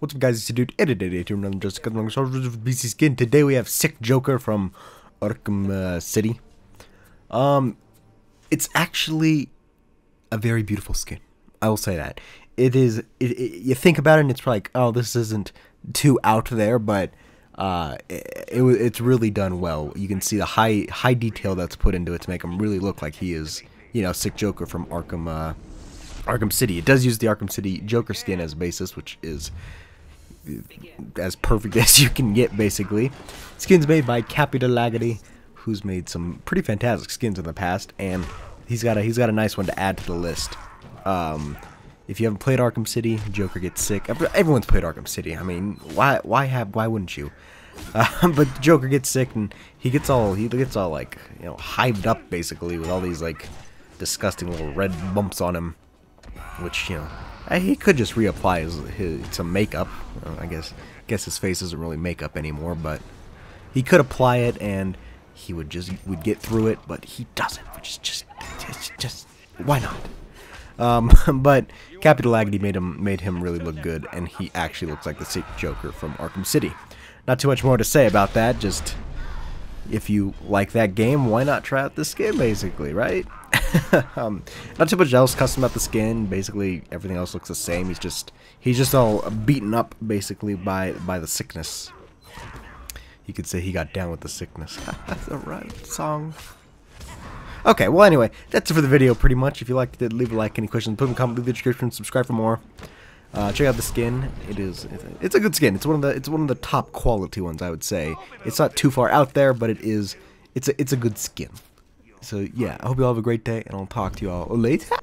What's up, guys? It's Dude Edit Edit here with another Just a Couple of Soldiers with BC Skin. Today we have Sick Joker from Arkham City. It's actually a very beautiful skin. I will say that. It is. You think about it, and it's like, oh, this isn't too out there, but it's really done well. You can see the high detail that's put into it to make him really look like he is, you know, Sick Joker from Arkham City. It does use the Arkham City Joker skin as basis, which is as perfect as you can get, basically. Skin's made by Cappy DeLagaty, who's made some pretty fantastic skins in the past, and he's got a nice one to add to the list. If you haven't played Arkham City, Joker gets sick. Everyone's played Arkham City. I mean, why wouldn't you? But Joker gets sick, and he gets all like, you know, hyped up basically with all these like disgusting little red bumps on him. Which, you know, he could just reapply some makeup. I guess his face isn't really makeup anymore, but he could apply it and he would get through it, but he doesn't, which is just why not? But Capital Agony made him really look good, and he actually looks like the Sick Joker from Arkham City. Not too much more to say about that. Just if you like that game, why not try out this skin, basically, right? Not too much else custom about the skin. Basically, everything else looks the same. He's just all beaten up, basically, by the sickness. You could say he got down with the sickness. That's a right song. Okay, well, anyway, that's it for the video, pretty much. If you liked it, leave a like. Any questions, put them in the comment, leave the description, subscribe for more. Check out the skin. It's a good skin. It's one of the top quality ones, I would say. It's not too far out there, but it's a good skin. So yeah, I hope you all have a great day, and I'll talk to you all later.